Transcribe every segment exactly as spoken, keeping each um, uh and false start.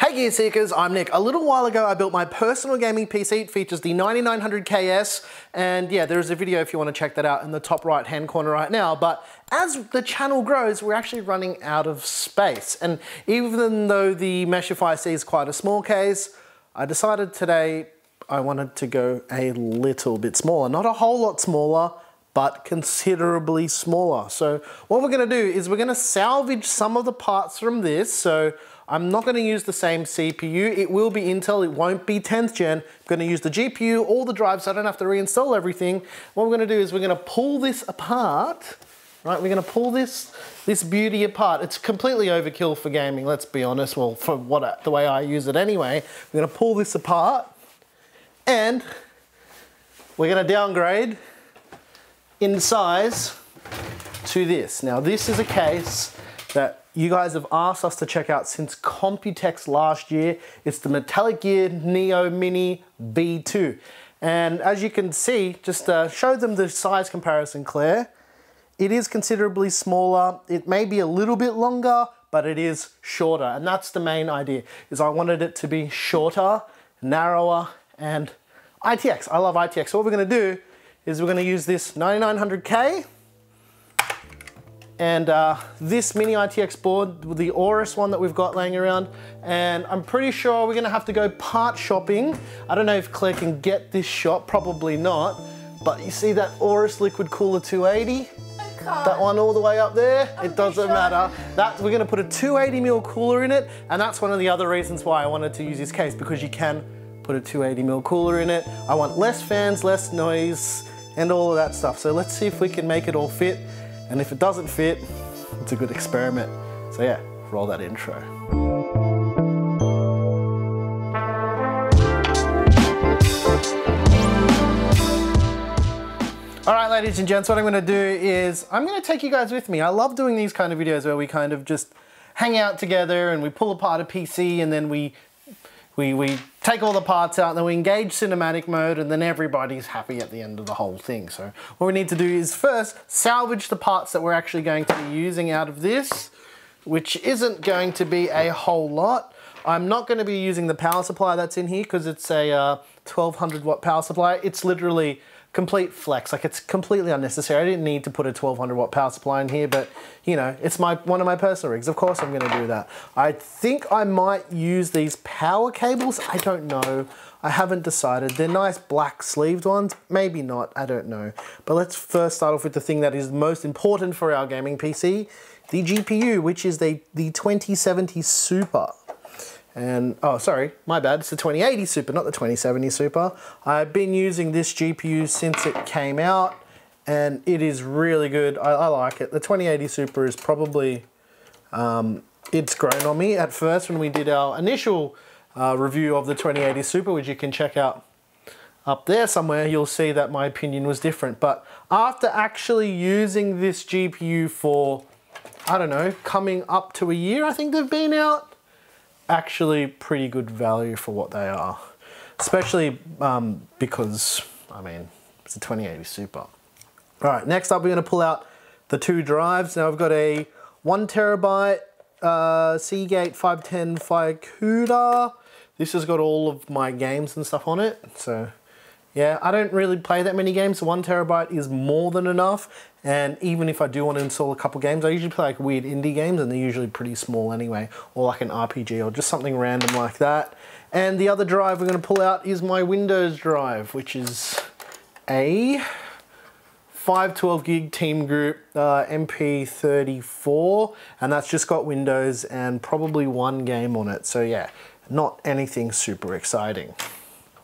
Hey Gear Seekers, I'm Nick. A little while ago I built my personal gaming P C. It features the ninety-nine hundred K S, and yeah, there is a video if you want to check that out in the top right hand corner right now. But as the channel grows, we're actually running out of space, and even though the Meshify C is quite a small case, I decided today I wanted to go a little bit smaller. Not a whole lot smaller, but considerably smaller. So what we're going to do is we're going to salvage some of the parts from this. So I'm not going to use the same C P U, it will be Intel, it won't be tenth gen. I'm going to use the G P U, all the drives, so I don't have to reinstall everything. What we're going to do is we're going to pull this apart, right? We're going to pull this this beauty apart. It's completely overkill for gaming, let's be honest, well, for what the way I use it anyway. We're going to pull this apart and we're going to downgrade in size to this. Now this is a case that you guys have asked us to check out since Computex last year. It's the MetallicGear Neo Mini V two. And as you can see, just uh, show them the size comparison, Claire. It is considerably smaller. It may be a little bit longer, but it is shorter. And that's the main idea, is I wanted it to be shorter, narrower, and I T X. I love I T X. So what we're gonna do is we're gonna use this ninety-nine hundred K, and uh, this mini I T X board, the AORUS one that we've got laying around, and I'm pretty sure we're gonna have to go part shopping. I don't know if Claire can get this shot, probably not, but you see that AORUS liquid cooler two eighty? I can't. That one all the way up there? I'm it doesn't sure. matter. That, we're gonna put a two eighty mil cooler in it, and that's one of the other reasons why I wanted to use this case, because you can put a two eighty mil cooler in it. I want less fans, less noise, and all of that stuff. So let's see if we can make it all fit. And if it doesn't fit, it's a good experiment. So yeah, roll that intro. All right, ladies and gents, what I'm gonna do is, I'm gonna take you guys with me. I love doing these kind of videos where we kind of just hang out together and we pull apart a P C, and then we We, we take all the parts out, and then we engage cinematic mode, and then everybody's happy at the end of the whole thing. So what we need to do is first salvage the parts that we're actually going to be using out of this, which isn't going to be a whole lot. I'm not going to be using the power supply that's in here because it's a uh, twelve hundred watt power supply. It's literally complete flex, like it's completely unnecessary. I didn't need to put a twelve hundred watt power supply in here, but you know, it's my one of my personal rigs. Of course I'm gonna do that. I think I might use these power cables. I don't know, I haven't decided. They're nice black sleeved ones, maybe not, I don't know. But let's first start off with the thing that is most important for our gaming P C, the G P U, which is the, the twenty seventy Super. And, oh, sorry, my bad, it's the twenty eighty Super, not the twenty seventy Super. I've been using this G P U since it came out, and it is really good. I, I like it. The twenty eighty Super is probably, um, it's grown on me. At first, when we did our initial uh, review of the twenty eighty Super, which you can check out up there somewhere, you'll see that my opinion was different. But after actually using this G P U for, I don't know, coming up to a year, I think they've been out, actually pretty good value for what they are. Especially um, because, I mean, it's a twenty eighty Super. All right, next up we're gonna pull out the two drives. Now I've got a one terabyte uh, Seagate five ten FireCuda. This has got all of my games and stuff on it. So yeah, I don't really play that many games. So one terabyte is more than enough. And even if I do want to install a couple games, I usually play like weird indie games, and they're usually pretty small anyway, or like an R P G or just something random like that. And the other drive we're going to pull out is my Windows drive, which is a five twelve gig Team Group uh, M P thirty-four, and that's just got Windows and probably one game on it. So yeah, not anything super exciting.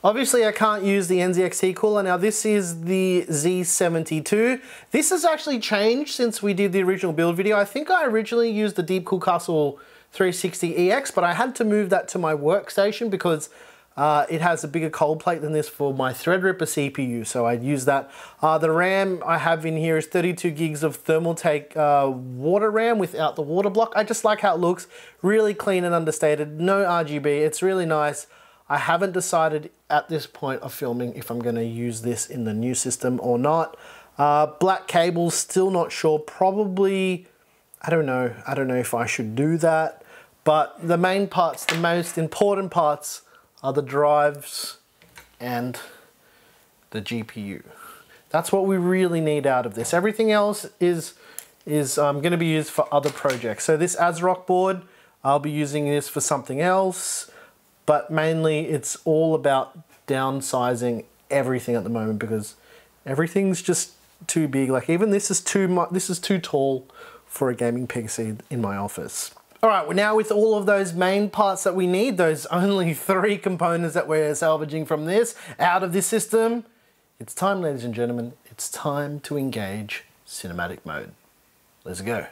Obviously I can't use the N Z X T cooler. Now this is the Z seventy-two. This has actually changed since we did the original build video. I think I originally used the Deep Cool Castle three sixty E X, but I had to move that to my workstation because uh, it has a bigger cold plate than this for my Threadripper C P U, so I'd use that. Uh, the RAM I have in here is thirty-two gigs of Thermaltake uh, Water RAM without the water block. I just like how it looks, really clean and understated, no R G B, it's really nice. I haven't decided at this point of filming if I'm going to use this in the new system or not. Uh, black cables, still not sure. Probably, I don't know. I don't know if I should do that, But the main parts, the most important parts, are the drives and the G P U. That's what we really need out of this. Everything else is is um, going to be used for other projects. So this ASRock board, I'll be using this for something else, but mainly it's all about downsizing everything at the moment because everything's just too big. Like even this is too much, this is too tall for a gaming P C in my office. All right, well now with all of those main parts that we need, those only three components that we're salvaging from this, out of this system, it's time, ladies and gentlemen, it's time to engage cinematic mode. Let's go.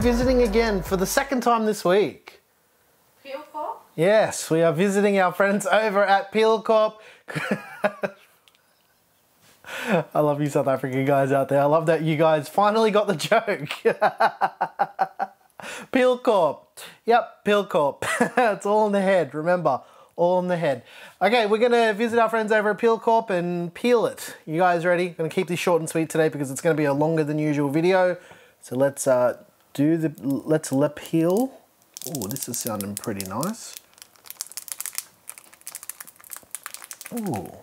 Visiting again for the second time this week. Peel Corp? Yes, we are visiting our friends over at Peel Corp. I love you South African guys out there. I love that you guys finally got the joke. Peel Corp. Yep, Peel Corp. It's all in the head, remember. All in the head. Okay, we're gonna visit our friends over at Peel Corp and peel it. You guys ready? Gonna keep this short and sweet today because it's gonna be a longer than usual video. So let's uh, Do the, let's lip peel. Oh, this is sounding pretty nice. Oh,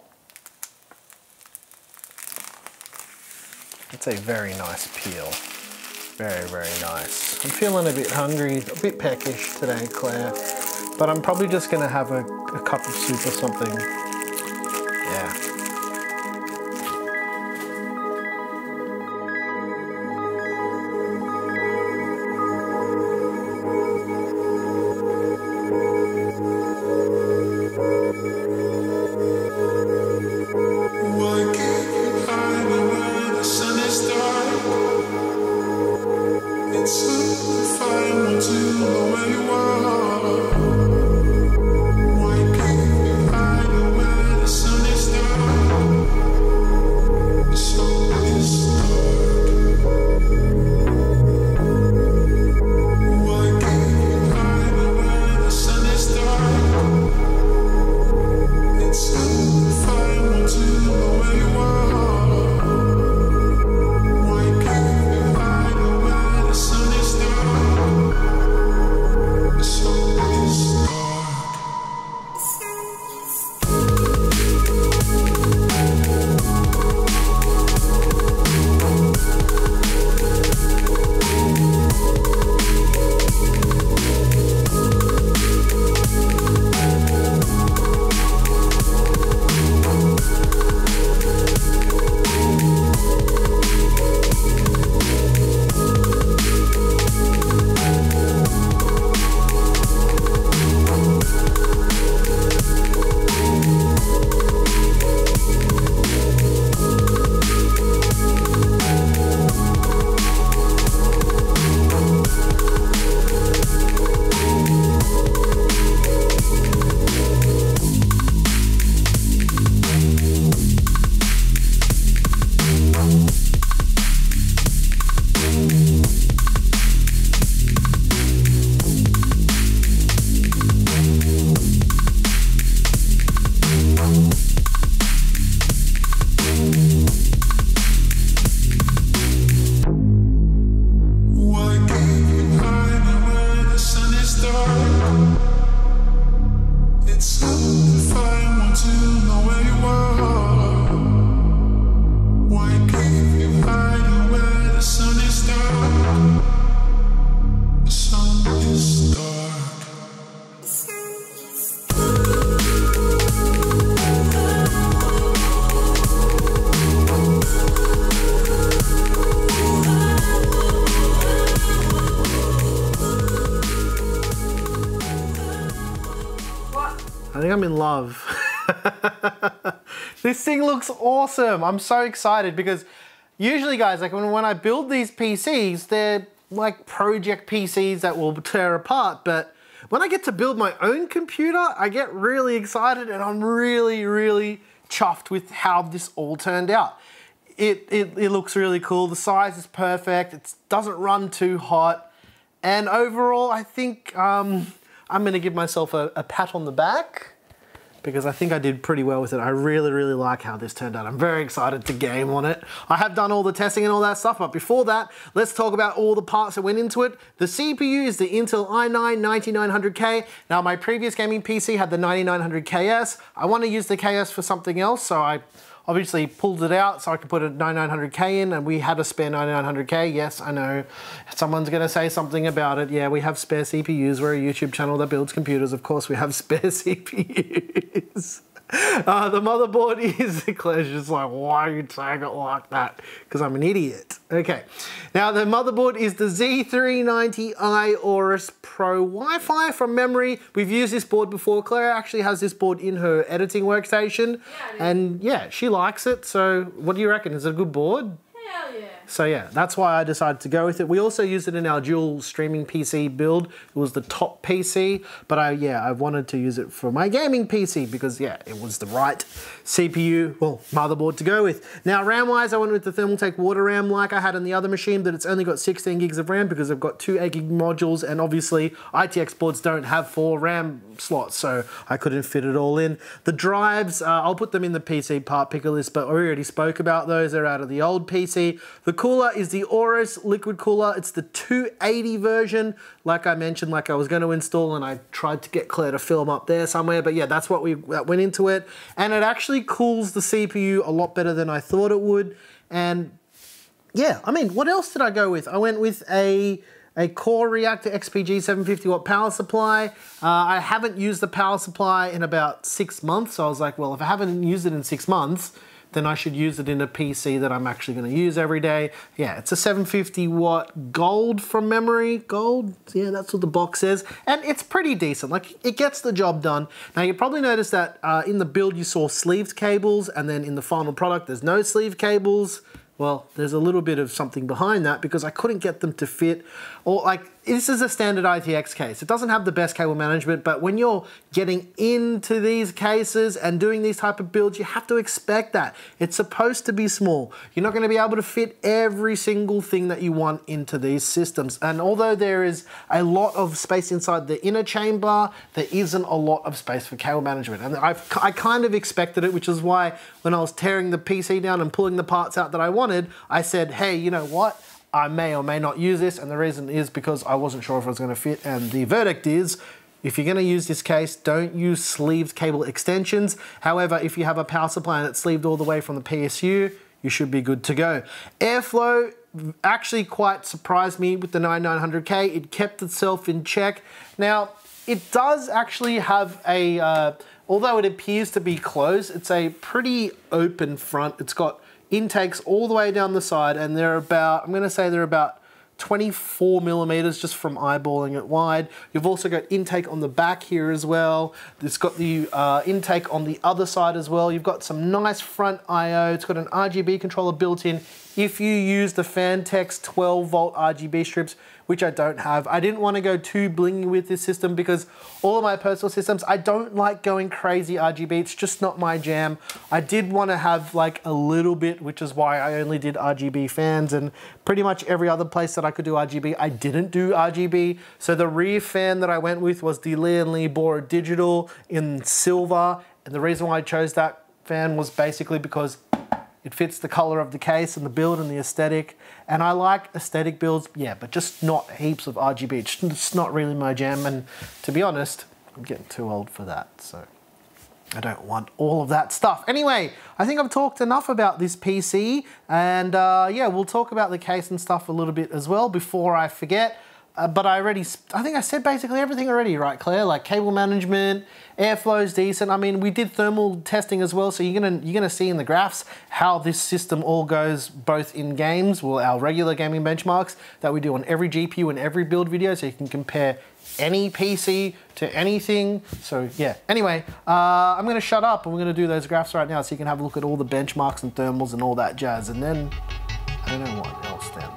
that's a very nice peel. Very, very nice. I'm feeling a bit hungry, a bit peckish today, Claire, but I'm probably just gonna have a, a cup of soup or something. Yeah. I'm in love. This thing looks awesome. I'm so excited because usually, guys, like when, when I build these P Cs, they're like project P Cs that will tear apart. But when I get to build my own computer, I get really excited and I'm really, really chuffed with how this all turned out. It, it, it looks really cool. The size is perfect. It doesn't run too hot. And overall, I think um, I'm gonna give myself a, a pat on the back, because I think I did pretty well with it. I really, really like how this turned out. I'm very excited to game on it. I have done all the testing and all that stuff, but before that, let's talk about all the parts that went into it. The C P U is the Intel i nine ninety-nine hundred K. Now, my previous gaming P C had the ninety-nine hundred K S. I wanna use the K S for something else, so I obviously pulled it out so I could put a ninety-nine hundred K in, and we had a spare ninety-nine hundred K. Yes, I know, someone's gonna say something about it. Yeah, we have spare C P Us. We're a YouTube channel that builds computers. Of course we have spare C P Us. Uh, the motherboard is, Claire's just like, why are you saying it like that? Because I'm an idiot. Okay, now the motherboard is the Z three ninety i Aorus Pro Wi-Fi. From memory, we've used this board before. Claire actually has this board in her editing workstation. Yeah, and yeah, she likes it. So what do you reckon? Is it a good board? Hell yeah. So yeah, that's why I decided to go with it. We also used it in our dual streaming P C build. It was the top P C, but I, yeah, I wanted to use it for my gaming P C because yeah, it was the right C P U, well, motherboard to go with. Now RAM-wise, I went with the Thermaltake Water RAM like I had in the other machine, but it's only got sixteen gigs of RAM because I've got two eight gig modules, and obviously I T X boards don't have four RAM slots, so I couldn't fit it all in. The drives, uh, I'll put them in the P C part picker list, but I already spoke about those. They're out of the old P C. The cooler is the AORUS liquid cooler. It's the two eighty version. Like I mentioned, like I was going to install, and I tried to get Claire to film up there somewhere, but yeah, that's what we that went into it. And it actually cools the C P U a lot better than I thought it would. And yeah, I mean, what else did I go with? I went with a a core reactor X P G seven hundred fifty watt power supply. Uh, I haven't used the power supply in about six months, so I was like, well, if I haven't used it in six months, then I should use it in a P C that I'm actually gonna use every day. Yeah, it's a seven hundred fifty watt gold from memory. Gold, yeah, that's what the box says. And it's pretty decent, like it gets the job done. Now you probably noticed that uh, in the build you saw sleeved cables, and then in the final product there's no sleeve cables. Well, there's a little bit of something behind that because I couldn't get them to fit. Or like, this is a standard I T X case. It doesn't have the best cable management, but when you're getting into these cases and doing these type of builds, you have to expect that. It's supposed to be small. You're not gonna be able to fit every single thing that you want into these systems. And although there is a lot of space inside the inner chamber, there isn't a lot of space for cable management. And I've, I kind of expected it, which is why when I was tearing the P C down and pulling the parts out that I wanted, I said, hey, you know what? I may or may not use this, and the reason is because I wasn't sure if it was gonna fit, and the verdict is, if you're gonna use this case, don't use sleeved cable extensions. However, if you have a power supply and it's sleeved all the way from the P S U, you should be good to go. Airflow actually quite surprised me with the ninety-nine hundred K. It kept itself in check. Now, it does actually have a, uh, although it appears to be closed, it's a pretty open front. It's got intakes all the way down the side, and they're about, I'm gonna say they're about twenty-four millimeters just from eyeballing it wide. You've also got intake on the back here as well. It's got the uh, intake on the other side as well. You've got some nice front I O. It's got an R G B controller built in. If you use the Fantech twelve volt R G B strips, which I don't have, I didn't wanna go too blingy with this system because all of my personal systems, I don't like going crazy R G B, it's just not my jam. I did wanna have like a little bit, which is why I only did R G B fans, and pretty much every other place that I could do R G B, I didn't do R G B. So the rear fan that I went with was the Lian Li Bora Digital in silver. And the reason why I chose that fan was basically because it fits the color of the case and the build and the aesthetic. And I like aesthetic builds, yeah, but just not heaps of R G B. It's not really my jam. And to be honest, I'm getting too old for that. So I don't want all of that stuff. Anyway, I think I've talked enough about this P C. And uh, yeah, we'll talk about the case and stuff a little bit as well before I forget. Uh, but I already, I think I said basically everything already, right, Claire? Like cable management, airflow's decent. I mean, we did thermal testing as well, so you're gonna you're gonna see in the graphs how this system all goes, both in games, well, our regular gaming benchmarks that we do on every G P U and every build video, so you can compare any P C to anything. So yeah, anyway, uh, I'm gonna shut up and we're gonna do those graphs right now so you can have a look at all the benchmarks and thermals and all that jazz, and then I don't know what else then.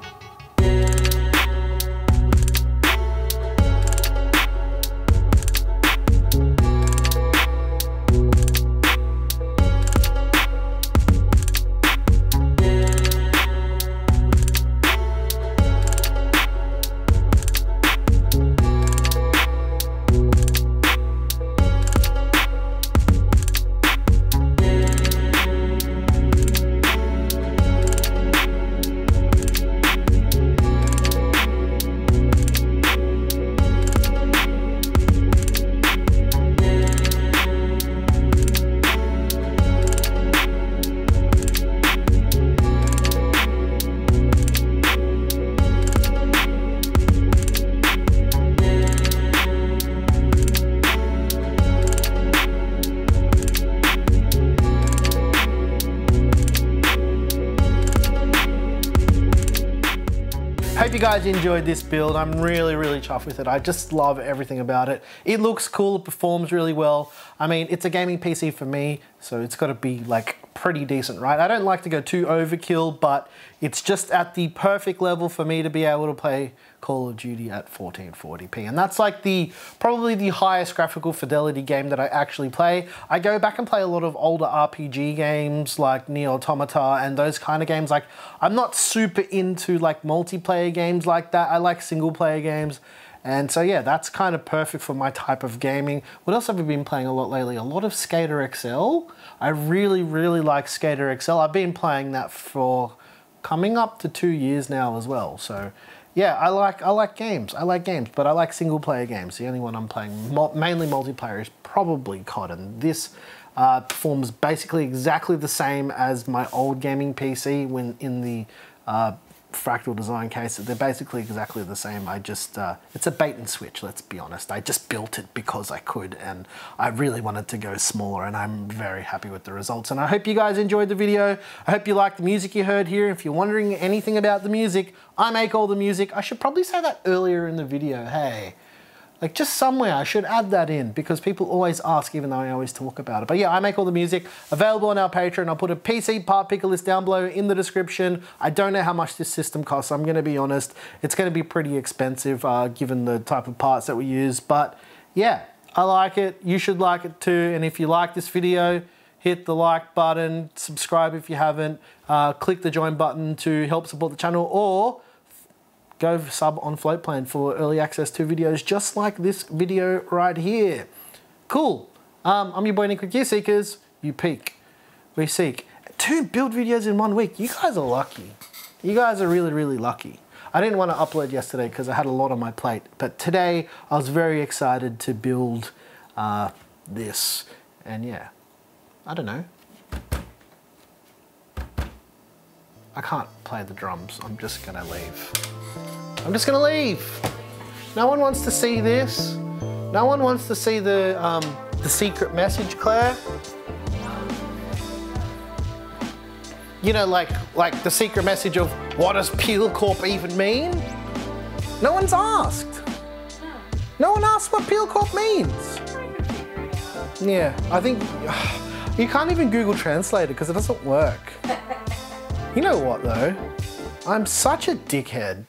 You guys enjoyed this build. I'm really really chuffed with it. I just love everything about it. It looks cool, it performs really well. I mean, it's a gaming P C for me, so it's got to be like pretty decent, right? I don't like to go too overkill, but it's just at the perfect level for me to be able to play Call of Duty at fourteen forty p, and that's like the probably the highest graphical fidelity game that I actually play. I go back and play a lot of older R P G games like Nier Automata and those kind of games. Like, I'm not super into like multiplayer games like that. I like single player games. And so yeah, that's kind of perfect for my type of gaming. What else have I been playing a lot lately? A lot of Skater X L. I really, really like Skater X L. I've been playing that for coming up to two years now as well. So yeah, I like I like games. I like games, but I like single player games. The only one I'm playing mul- mainly multiplayer is probably C O D, and this uh, performs basically exactly the same as my old gaming P C when in the uh, fractal design case, they're basically exactly the same. I just, uh, it's a bait and switch, let's be honest. I just built it because I could, and I really wanted to go smaller, and I'm very happy with the results. And I hope you guys enjoyed the video. I hope you liked the music you heard here. If you're wondering anything about the music, I make all the music. I should probably say that earlier in the video, hey. Like, just somewhere, I should add that in, because people always ask, even though I always talk about it. But yeah, I make all the music, available on our Patreon. I'll put a P C part picker list down below in the description. I don't know how much this system costs, I'm gonna be honest. It's gonna be pretty expensive, uh, given the type of parts that we use. But yeah, I like it, you should like it too. And if you like this video, hit the like button, subscribe if you haven't, uh, click the join button to help support the channel, or go sub on Floatplane for early access to videos just like this video right here. Cool. Um, I'm your boy Nick with Gear Seekers. You peek. We seek. Two build videos in one week. You guys are lucky. You guys are really, really lucky. I didn't want to upload yesterday because I had a lot on my plate. But today, I was very excited to build uh, this. And yeah, I don't know. I can't play the drums. I'm just gonna leave. I'm just gonna leave. No one wants to see this. No one wants to see the um, the secret message, Claire. You know, like like the secret message of what does Peel Corp even mean? No one's asked. No one asked what Peel Corp means. Yeah, I think you can't even Google Translate it because it doesn't work. You know what though? I'm such a dickhead.